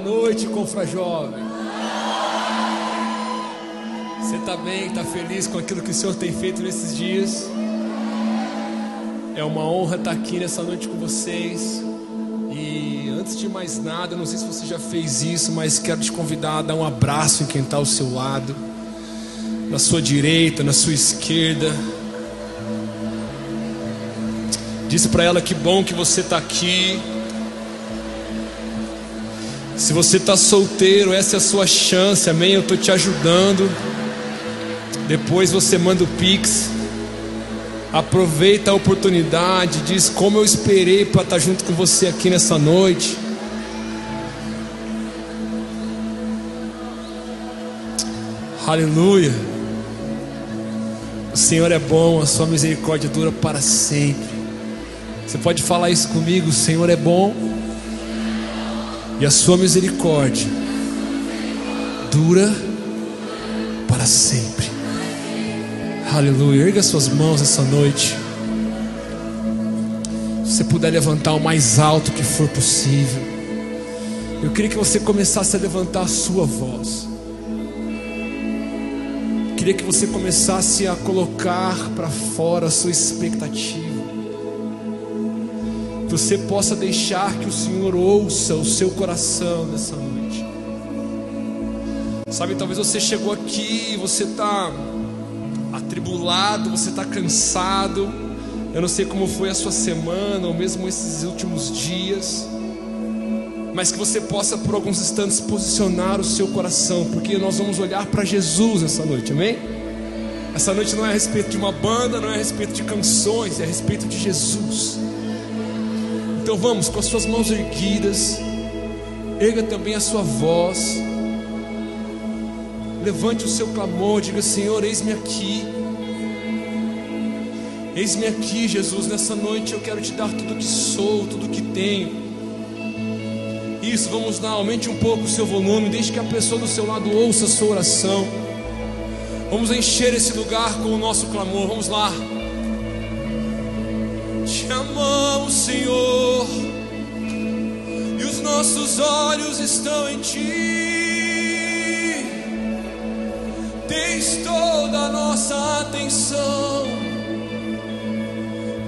noite, Confrajovem. Você está bem, está feliz com aquilo que o Senhor tem feito nesses dias? É uma honra estar aqui nessa noite com vocês. E antes de mais nada, eu não sei se você já fez isso, mas quero te convidar a dar um abraço em quem está ao seu lado, na sua direita, na sua esquerda. Diz para ela que bom que você está aqui. Se você está solteiro, essa é a sua chance, amém? Eu estou te ajudando. Depois você manda o Pix. Aproveita a oportunidade. Diz como eu esperei para estar junto com você aqui nessa noite. Aleluia. O Senhor é bom, a sua misericórdia dura para sempre. Você pode falar isso comigo? O Senhor é bom e a sua misericórdia dura para sempre. Aleluia. Erga suas mãos essa noite. Se você puder levantar o mais alto que for possível, eu queria que você começasse a levantar a sua voz. Eu queria que você começasse a colocar para fora a sua expectativa. Você possa deixar que o Senhor ouça o seu coração nessa noite. Sabe, talvez você chegou aqui, você está atribulado, você está cansado. Eu não sei como foi a sua semana, ou mesmo esses últimos dias, mas que você possa por alguns instantes posicionar o seu coração, porque nós vamos olhar para Jesus essa noite, amém? Essa noite não é a respeito de uma banda, não é a respeito de canções, é a respeito de Jesus. Então vamos, com as suas mãos erguidas, erga também a sua voz, levante o seu clamor, diga: Senhor, eis-me aqui, Jesus, nessa noite eu quero te dar tudo que sou, tudo que tenho. Isso, vamos lá, aumente um pouco o seu volume, deixe que a pessoa do seu lado ouça a sua oração. Vamos encher esse lugar com o nosso clamor, vamos lá. Te amamos, Senhor, e os nossos olhos estão em Ti. Tens toda a nossa atenção,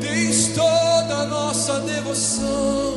tens toda a nossa devoção.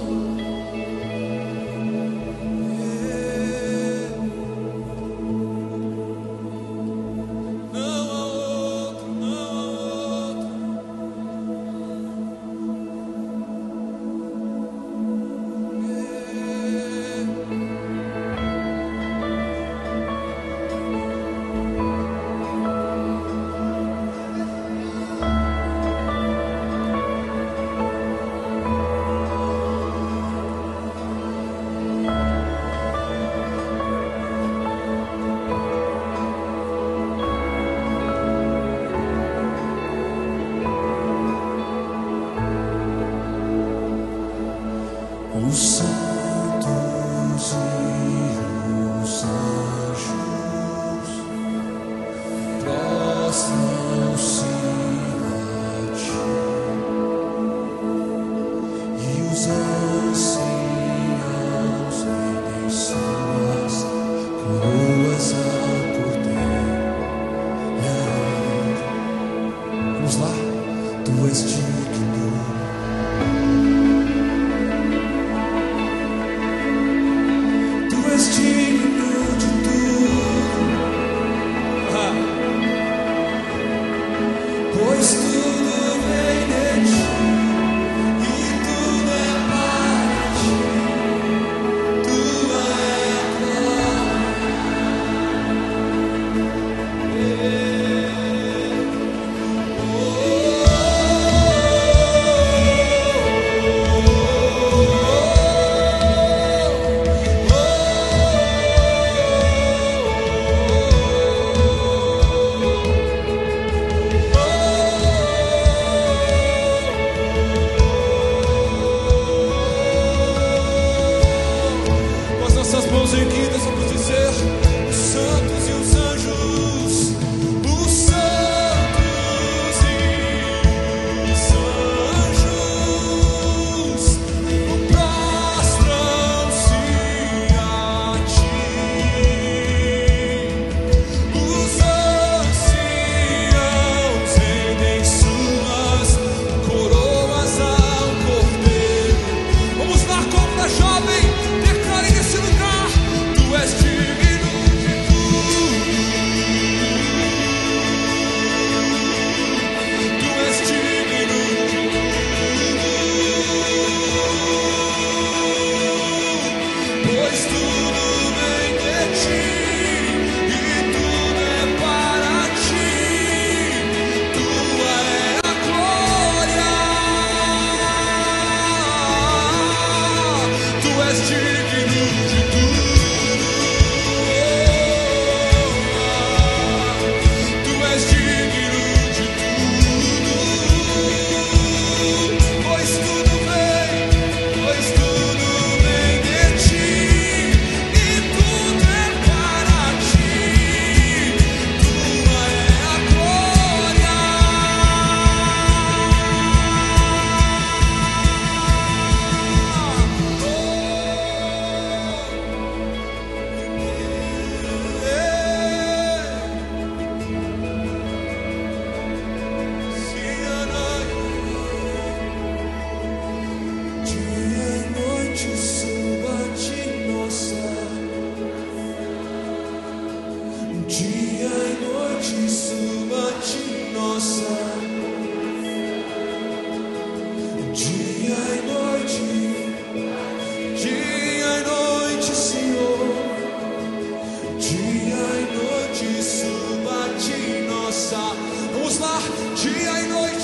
Vamos lá, dia e noite.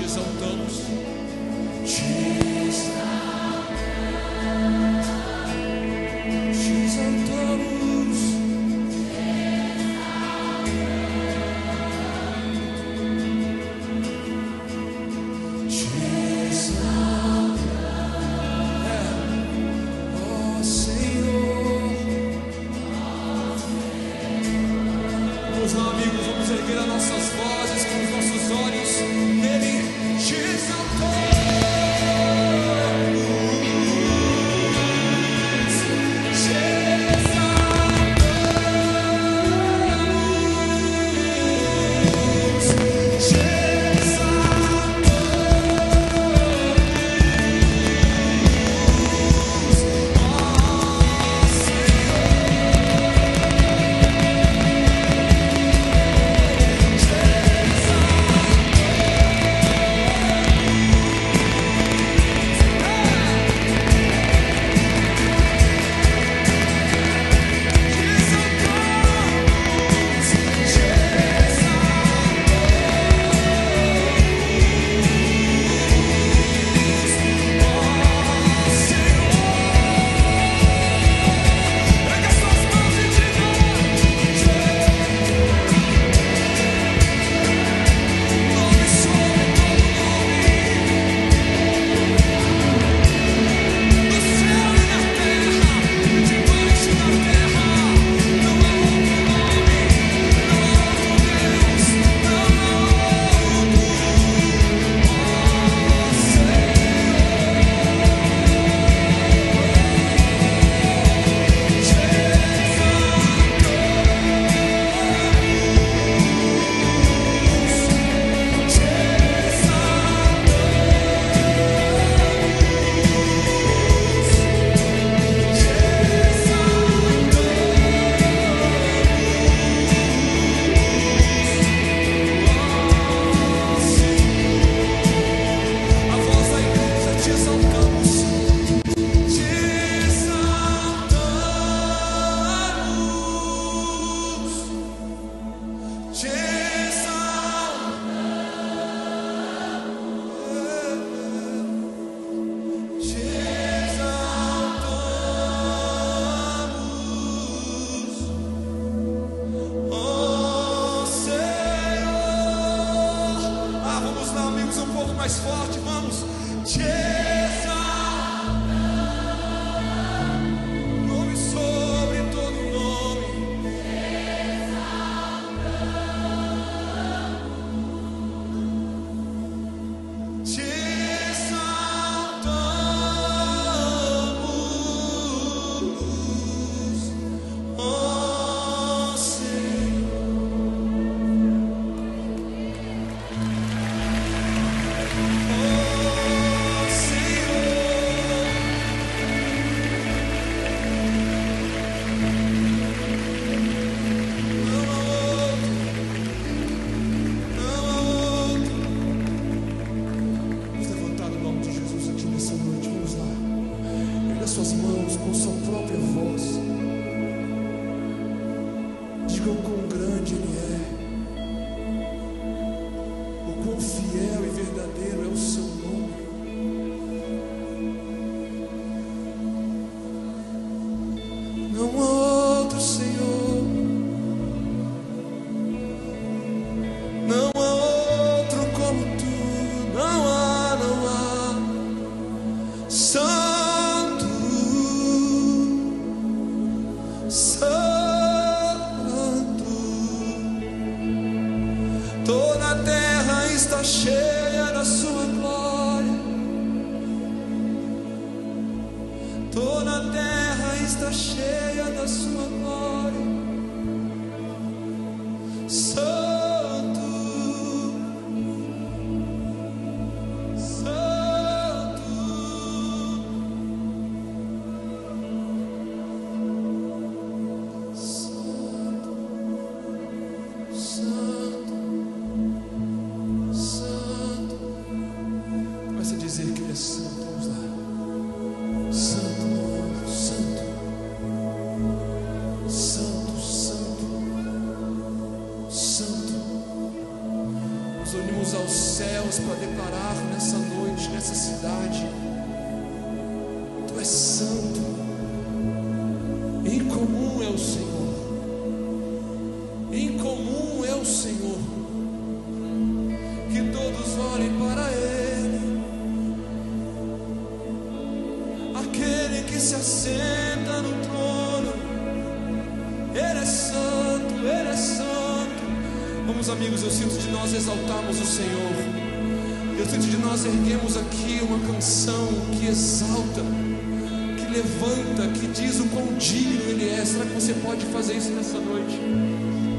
Exaltamos. suas mãos com sua própria voz. Diga o quão grande Ele é, o quão fiel e verdadeiro é o seu nome. Não há outro, Senhor. Não há outro como Tu. Não há, não há. Santo, Santo. Toda a terra está cheia da Sua glória. Toda a terra está cheia da Sua glória. Santo, Santo, Santo, Santo, Santo. Começa a dizer que Ele é santo. Vamos lá. Santo. Unimos aos céus para declarar nessa noite, nessa cidade: Tu és santo, incomum é o Senhor, incomum é o Senhor. Que todos olhem para Ele, aquele que se assenta no trono. Ele é santo, Ele é santo. Vamos, amigos, eu sinto de nós exaltarmos o Senhor. Eu sinto de nós erguermos aqui uma canção que exalta, que levanta, que diz o quão digno Ele é. Será que você pode fazer isso nessa noite?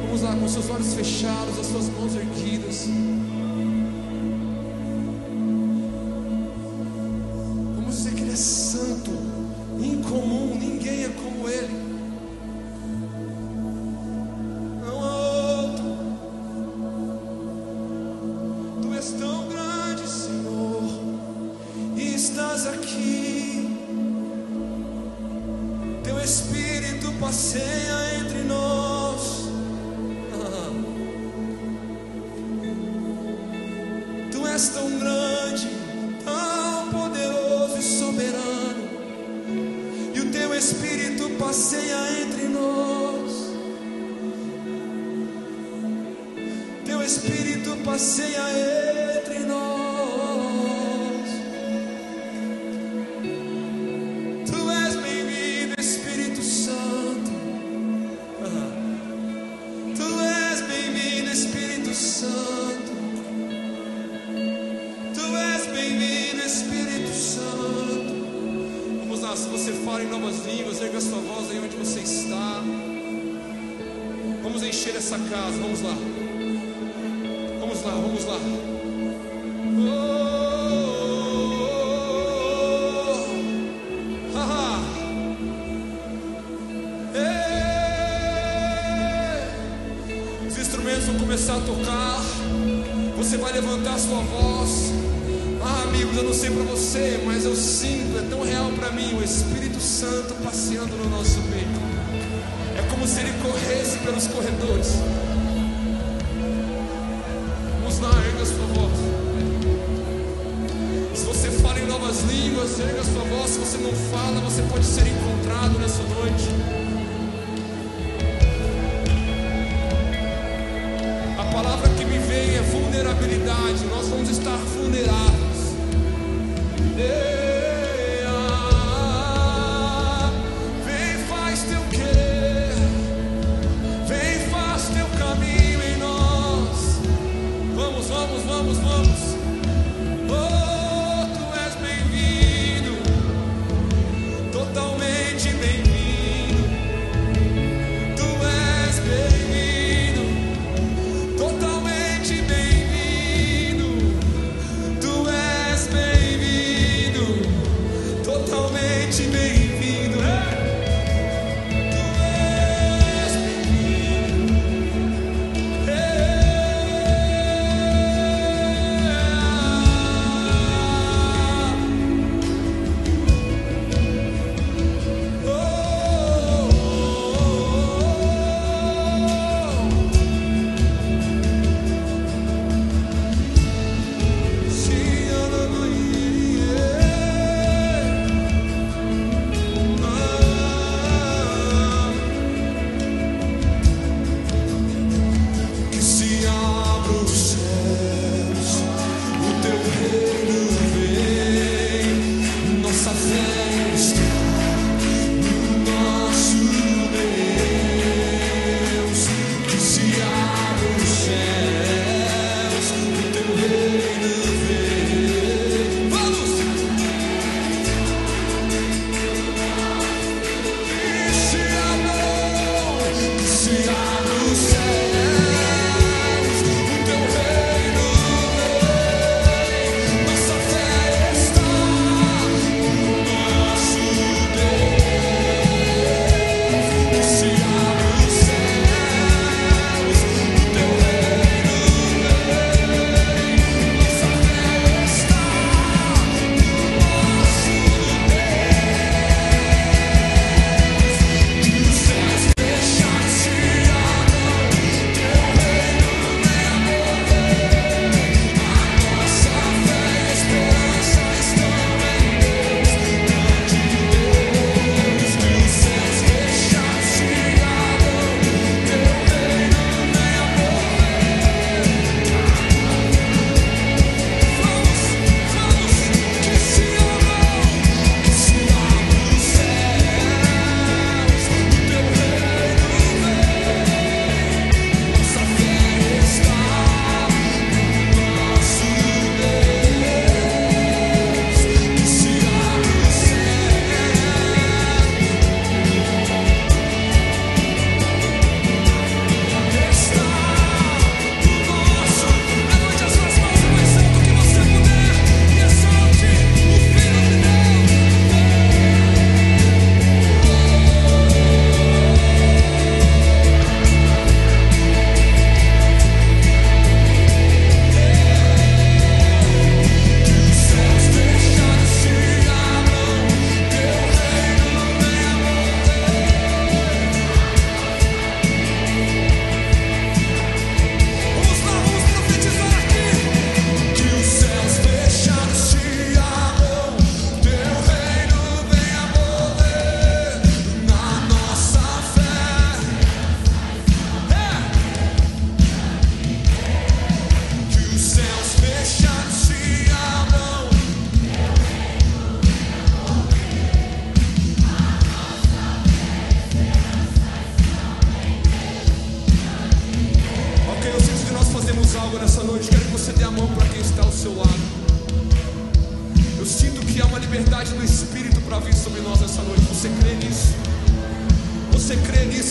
Vamos lá, com seus olhos fechados, as suas mãos erguidas. Vamos dizer que Ele é santo, incomum, ninguém é como Ele. Estás aqui, Teu Espírito passeia entre nós. Tu és tão grande, tão poderoso e soberano, e o Teu Espírito passeia entre nós. Teu Espírito passeia entre nós. Se você fala em novas línguas, erga sua voz aí onde você está. Vamos encher essa casa, vamos lá. Vamos lá, vamos lá. Oh, oh, oh, oh. Haha. Ei. Os instrumentos vão começar a tocar. Você vai levantar sua voz. Ah, amigos, eu não sei pra você, mas eu sinto, é tão real pra mim, o Espírito Santo passeando no nosso meio. É como se Ele corresse pelos corredores. Vamos lá, erga sua voz. Se você fala em novas línguas, erga sua voz. Se você não fala, você pode ser encontrado nessa noite. A palavra que me vem é vulnerabilidade. Nós vamos estar vulneráveis. Vem, faz Teu querer, vem, faz Teu caminho em nós. Vamos, vamos, vamos, vamos. Oh, Tu és bem-vindo, totalmente bem-vindo. Tu és bem-vindo, totalmente bem-vindo. Tu és bem-vindo.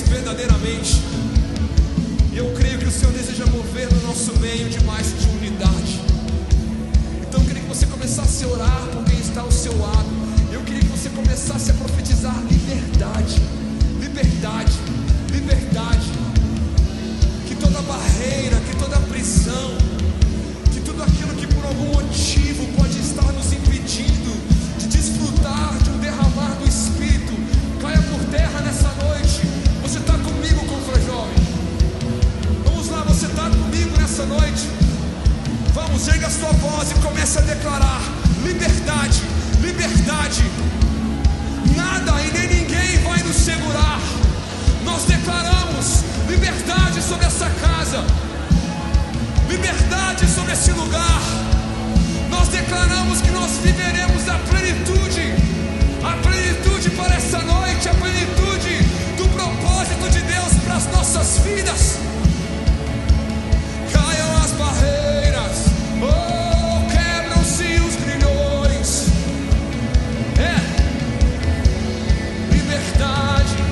verdadeiramente. E eu creio que o Senhor deseja mover no nosso meio de mais de unidade. Então eu queria que você começasse a orar por quem está ao seu lado. Eu queria que você começasse a profetizar liberdade, liberdade, liberdade. Que toda barreira, que toda prisão, que tudo aquilo que por algum motivo pode estar nos impedindo de desfrutar de um derramar do Espírito, caia por terra nessa noite. Você está comigo, Confrajovem? Vamos lá, você está comigo nessa noite? Vamos, erga a sua voz e comece a declarar liberdade, liberdade. Nada e nem ninguém vai nos segurar. Nós declaramos liberdade sobre essa casa, liberdade sobre esse lugar. Nós declaramos que nós viveremos a plenitude para essa noite, a plenitude do propósito de Deus para as nossas vidas. Caiam as barreiras, oh, quebram-se os grilhões. É liberdade.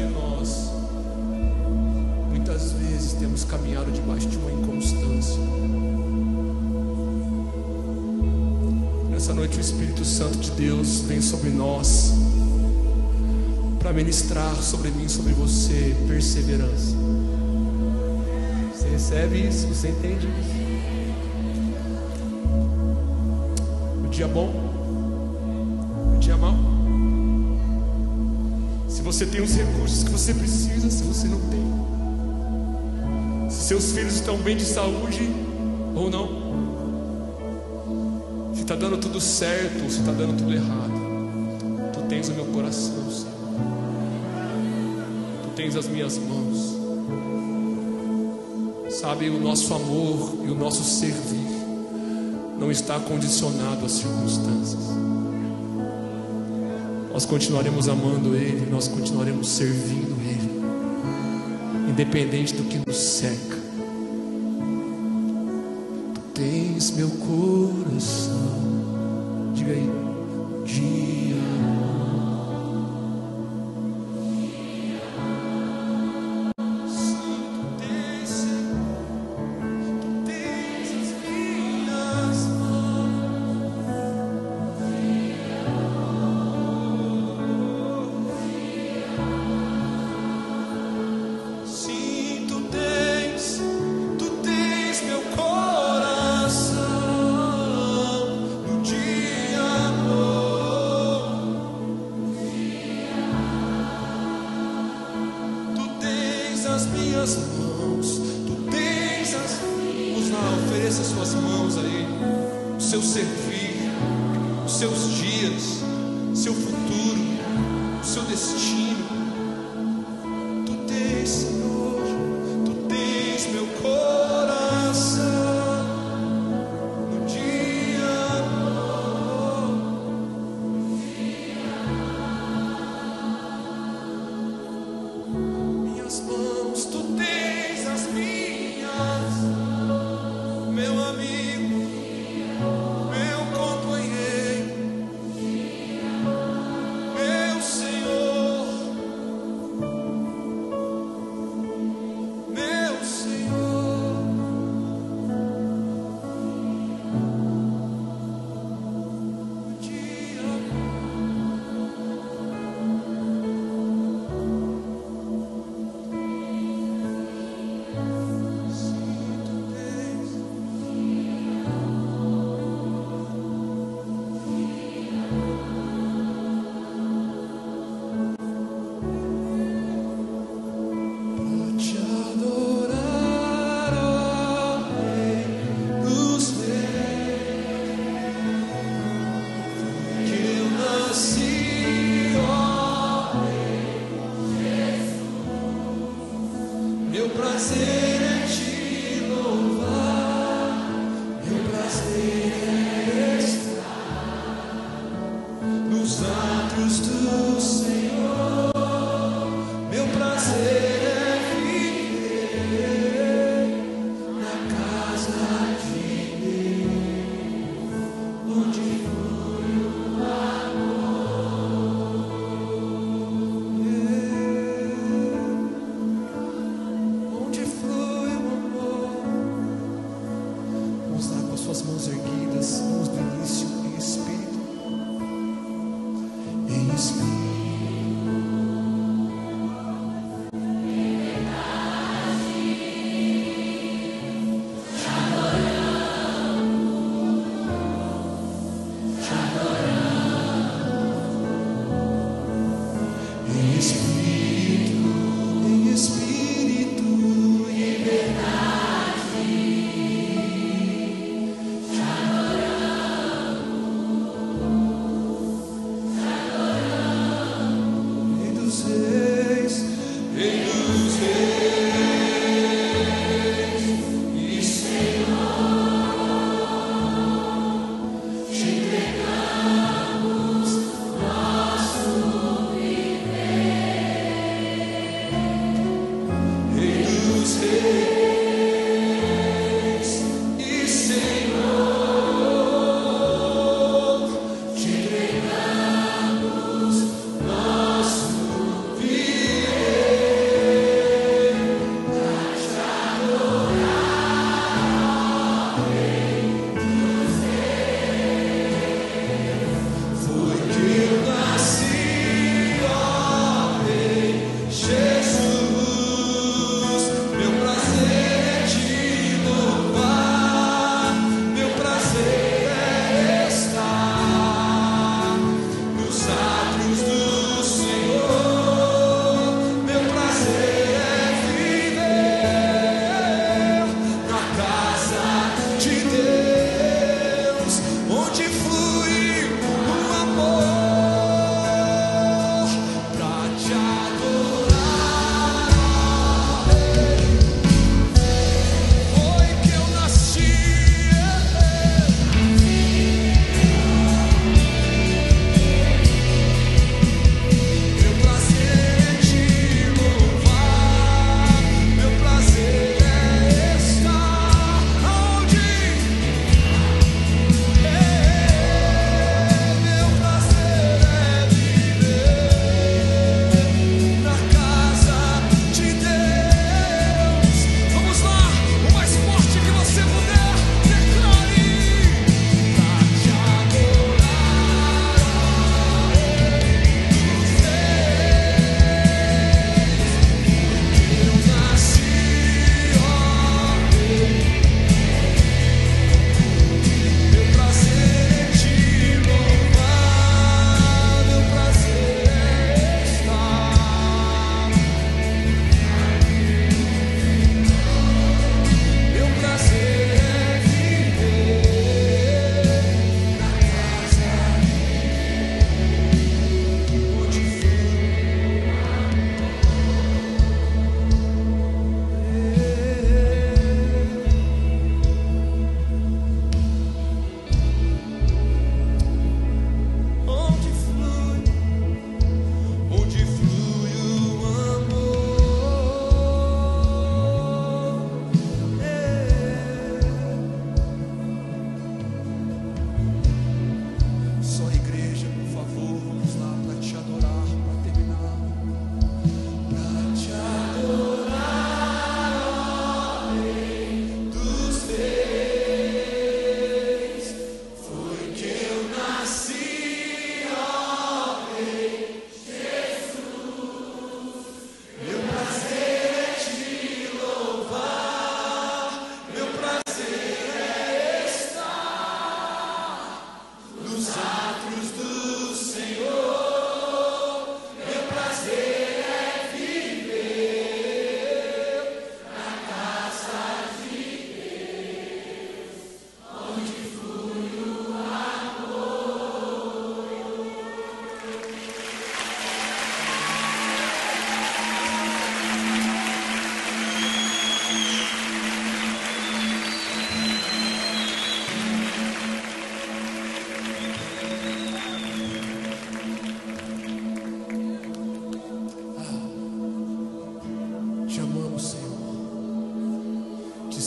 de nós, muitas vezes temos caminhado debaixo de uma inconstância. Nessa noite o Espírito Santo de Deus vem sobre nós para ministrar sobre mim, sobre você, perseverança. Você recebe isso? Você entende isso? O dia bom, o dia mau. Se você tem os recursos que você precisa, se você não tem, se seus filhos estão bem de saúde ou não, se está dando tudo certo ou se está dando tudo errado, tu tens o meu coração, Senhor. Tens as minhas mãos, sabe? O nosso amor e o nosso servir não está condicionado às circunstâncias. Nós continuaremos amando Ele, nós continuaremos servindo Ele, independente do que nos cerca. Tu tens meu coração, diga aí, dia.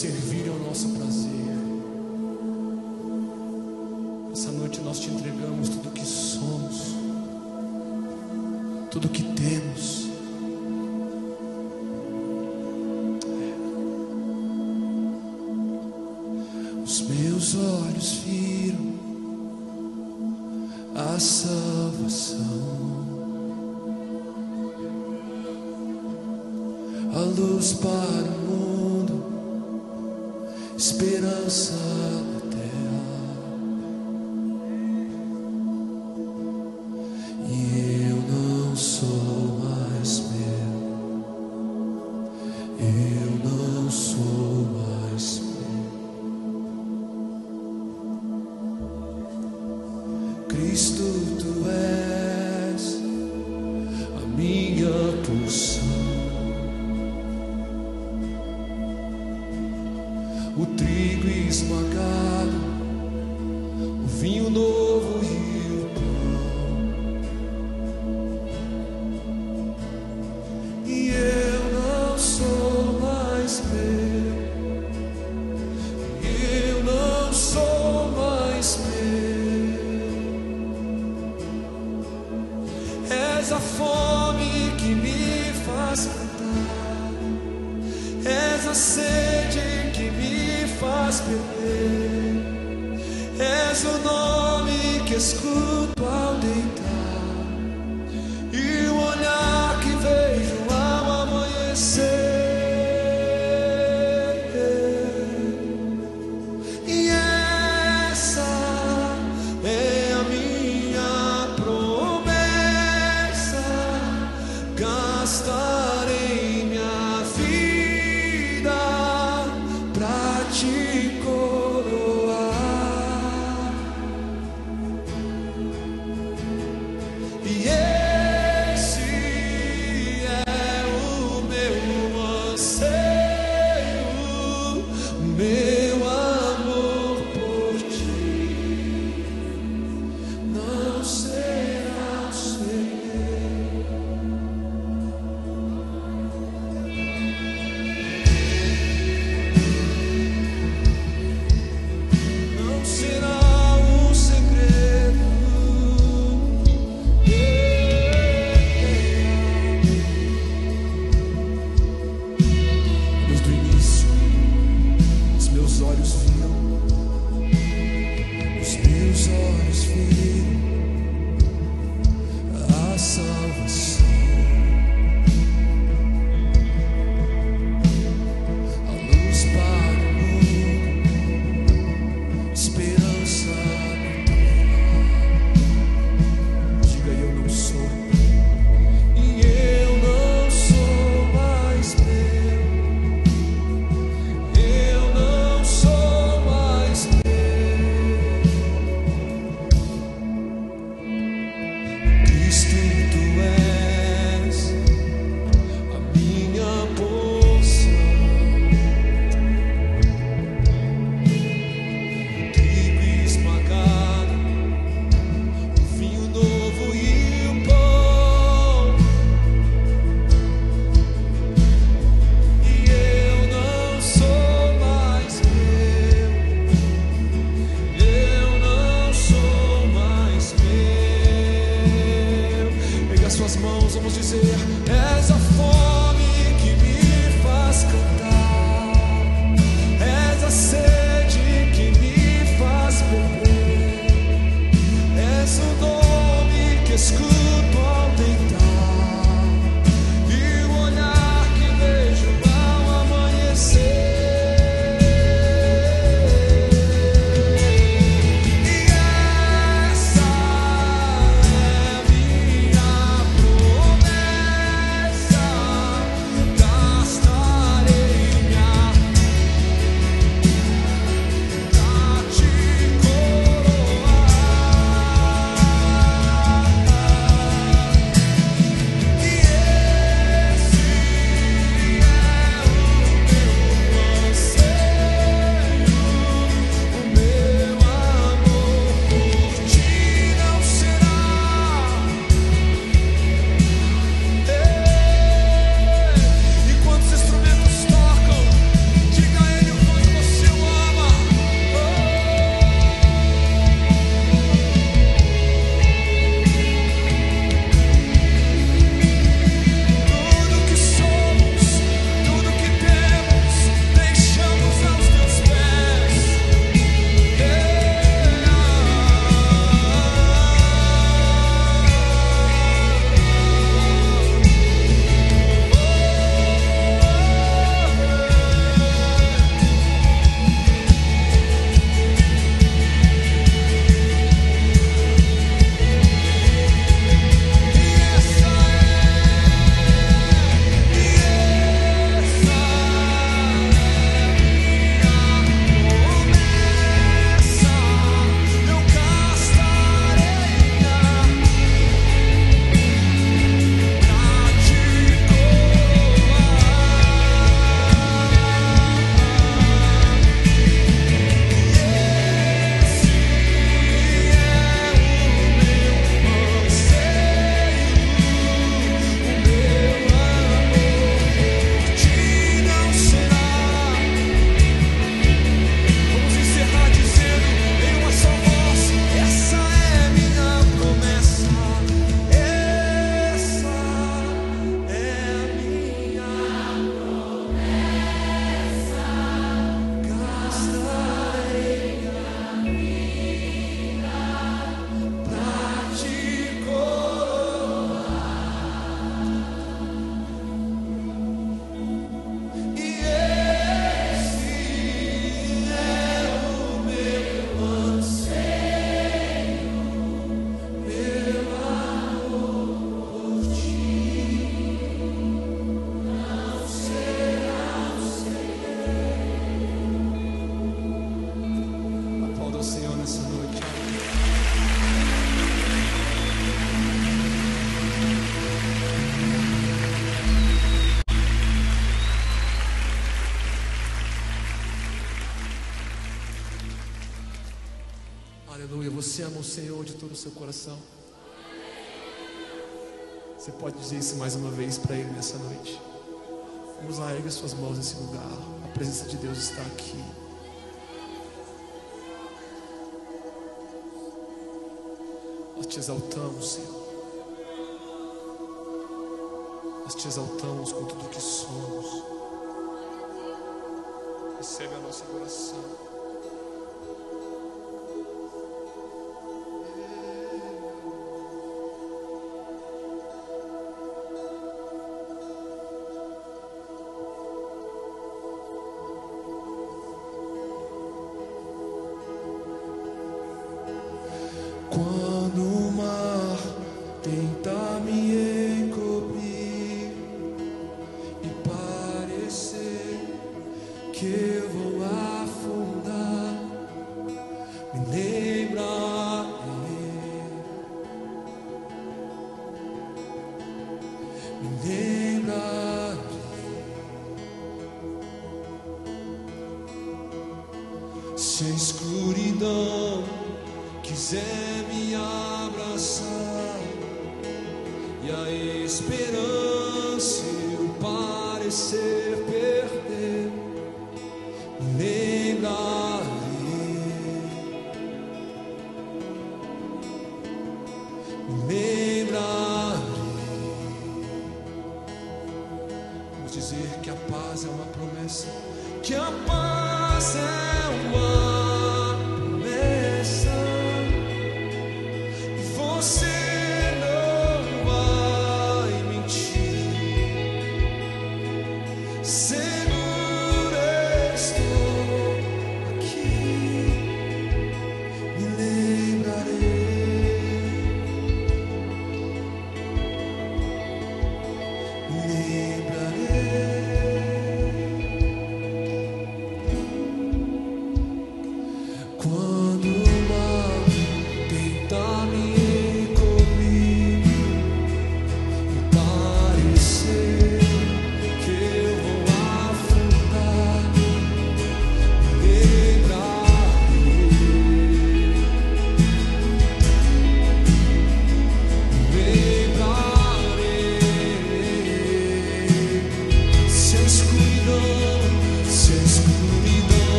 servir ao nosso prazer. Essa noite nós te entregamos tudo o que somos, tudo o que temos. Os meus olhos viram a salvação, a luz para o mundo, esperança da terra. E eu não sou mais meu, eu não sou mais meu. Cristo, tu és a minha porção. O trigo esmagado, o vinho novo e o pão. E eu não sou mais meu, eu não sou mais meu. És a fome que me faz cantar, és a sede que me faz perder, és o nome que escuto ao deitar e o olhar que vejo ao amanhecer. E essa é a minha promessa, gastarei minha vida pra te coroar. E esse é o meu Aleluia. Você ama o Senhor de todo o seu coração? Você pode dizer isso mais uma vez para Ele nessa noite? Vamos lá, ergue suas mãos nesse lugar. A presença de Deus está aqui. Nós te exaltamos, Senhor. Nós te exaltamos com tudo que somos. Recebe a nossa adoração.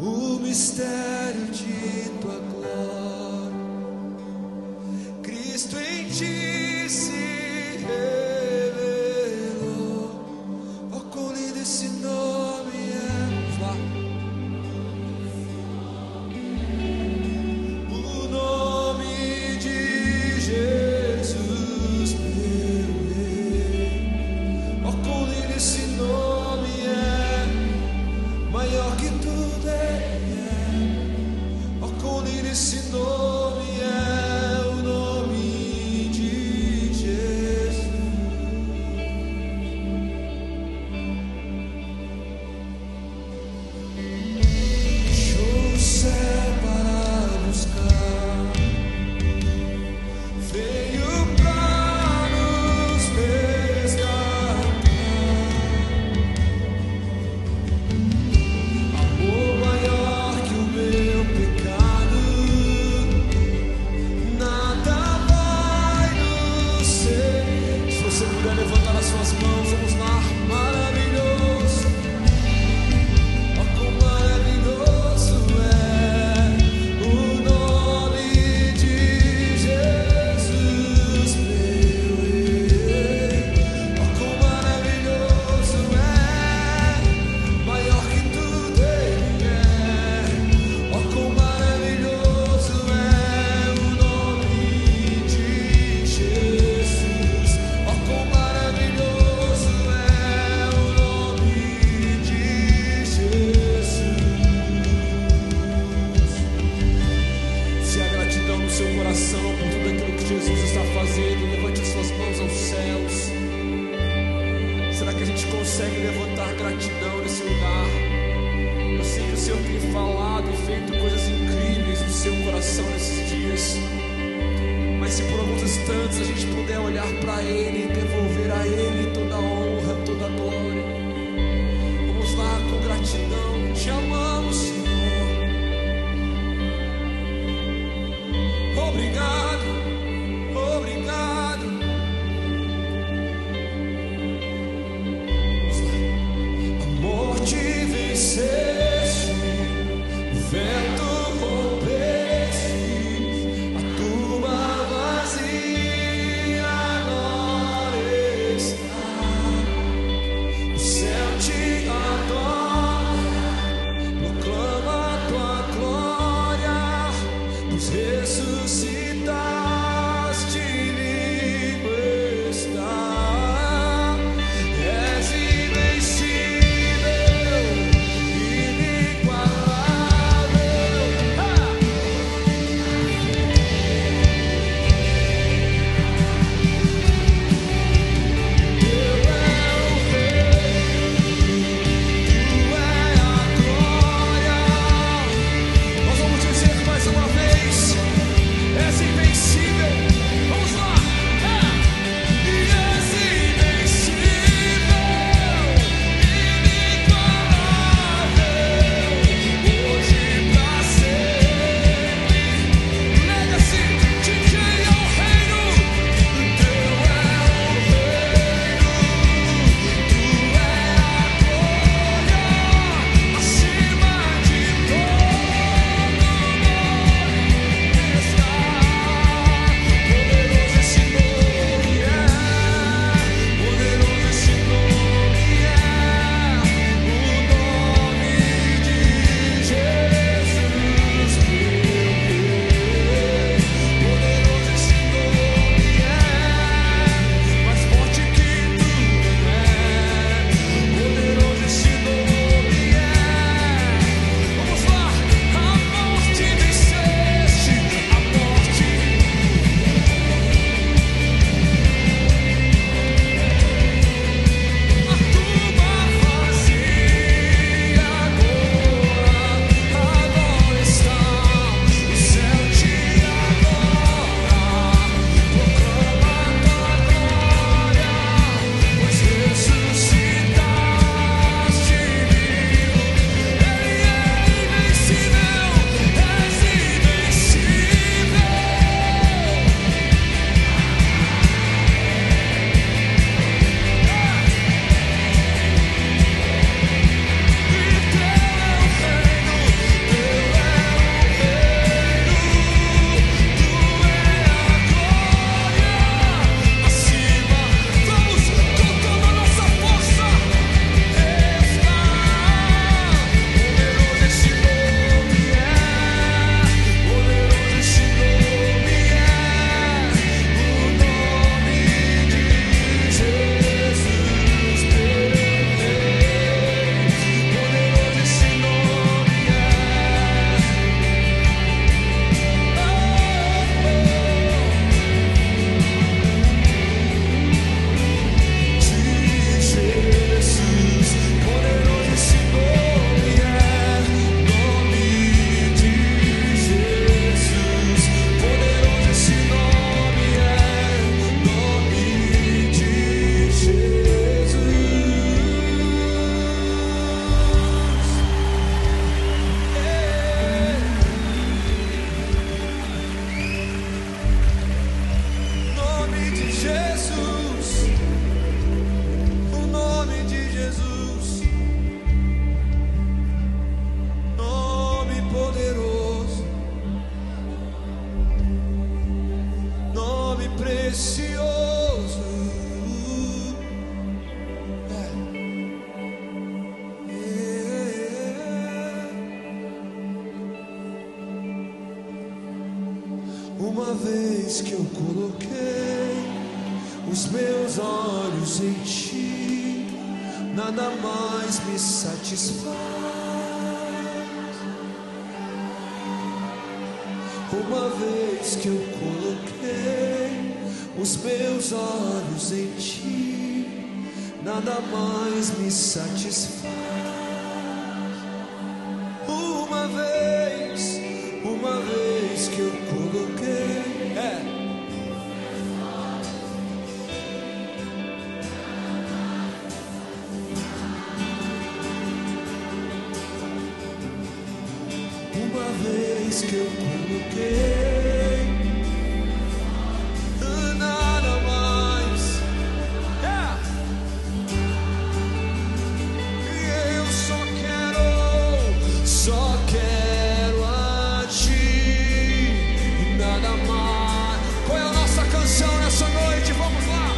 o mistério de tua glória. Cristo em ti se revelou. Oh, quão lindo esse nome é! O nome de Jesus, meu rei. Oh, quão lindo esse nome é! Maior que tudo é. Esse nome é o nome de Jesus. Deixou o céu para buscar, veio para nos resgatar. Amor maior que o meu pecado. Se você puder levantar as suas mãos, vamos lá, maravilhoso, oh, quão maravilhoso é o nome de Jesus, meu rei, oh, quão maravilhoso é, maior que tudo ele é, oh, quão maravilhoso é o nome de Jesus. Por tudo aquilo que Jesus está fazendo, levante as suas mãos aos céus. Será que a gente consegue levantar gratidão nesse lugar? Eu sei que o Senhor tem falado e feito coisas incríveis no seu coração nesses dias, mas se por alguns instantes a gente puder olhar para Ele e devolver a Ele toda a honra, toda a glória, vamos lá com gratidão. Te amamos, Senhor. Obrigado, obrigado. A morte venceste, o vento rompeste, a tumba vazia agora. Uma vez que eu coloquei os meus olhos em ti, nada mais me satisfaz. Uma vez que eu coloquei os meus olhos em ti, nada mais me satisfaz. Que eu coloquei uma vez que eu coloquei, nada mais e eu só quero essa noite, vamos lá.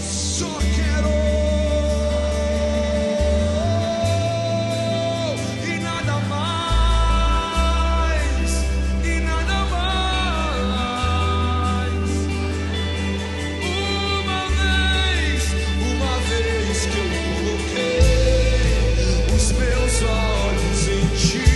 Só quero e nada mais, uma vez que eu coloquei os meus olhos em ti.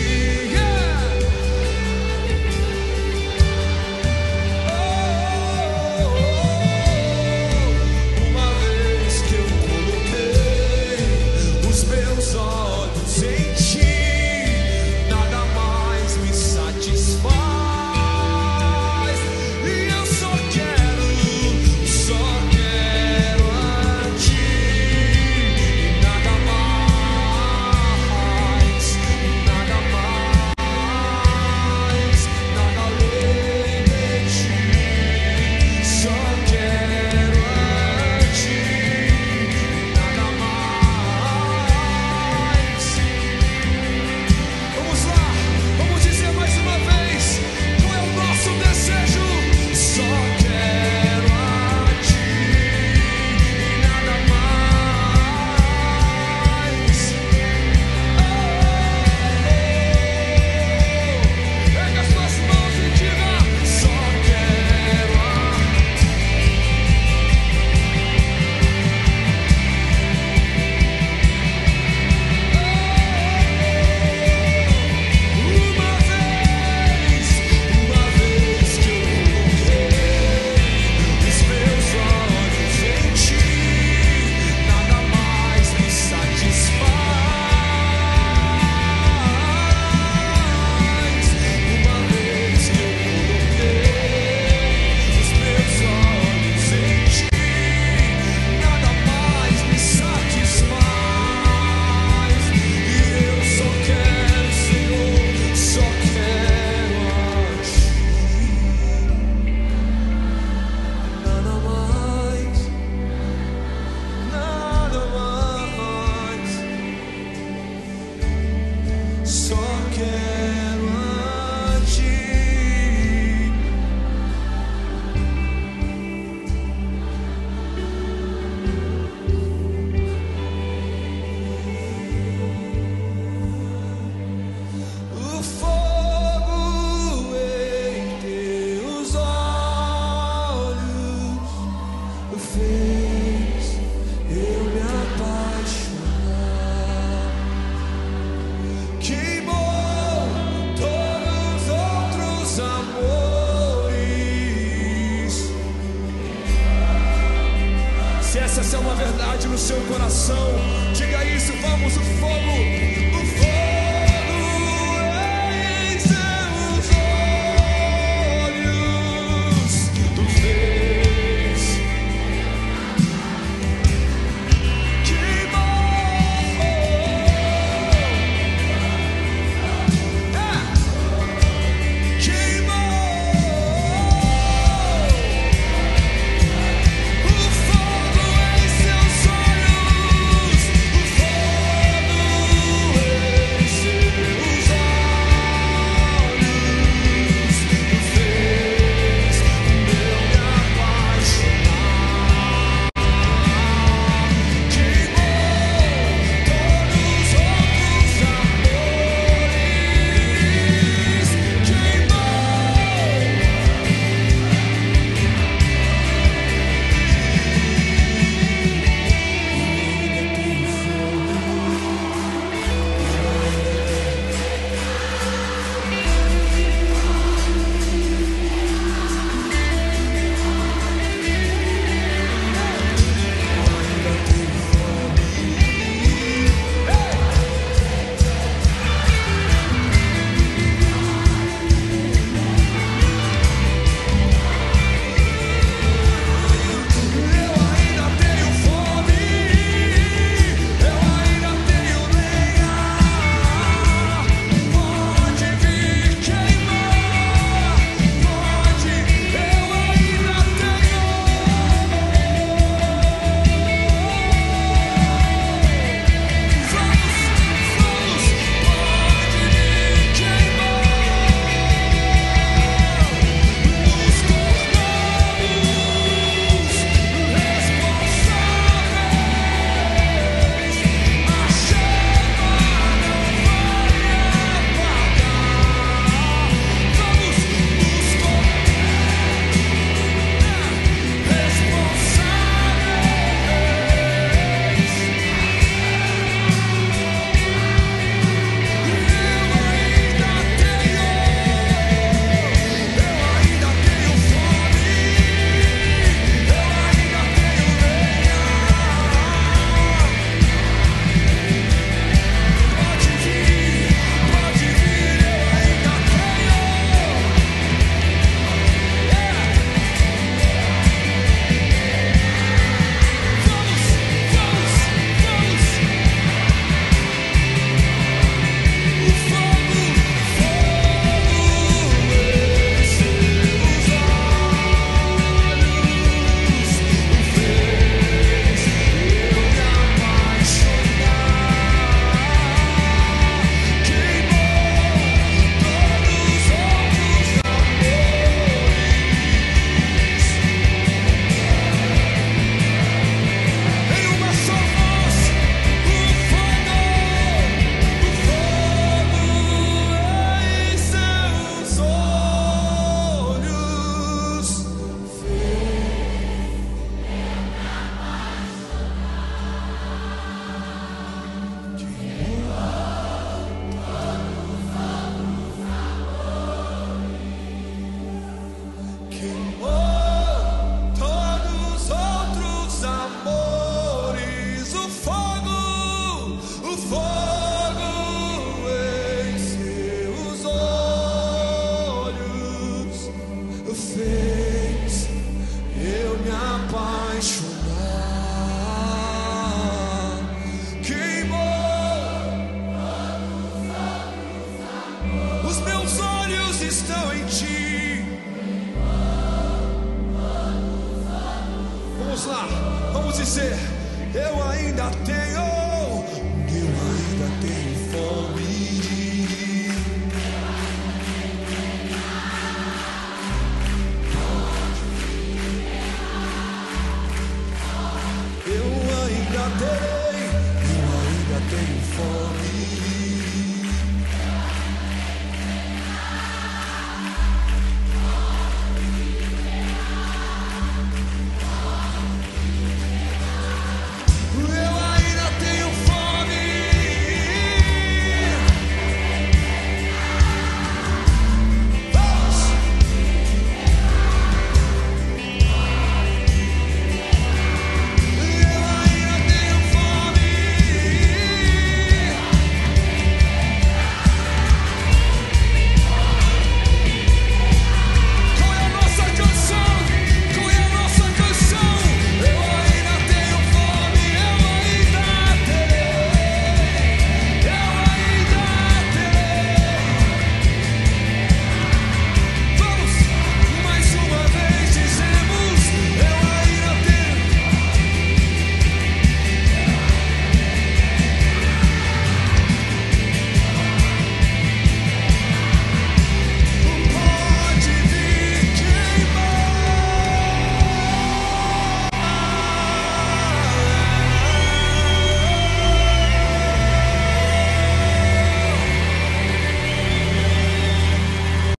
Essa é uma verdade no seu coração. Diga isso, vamos, o fogo, o fogo. for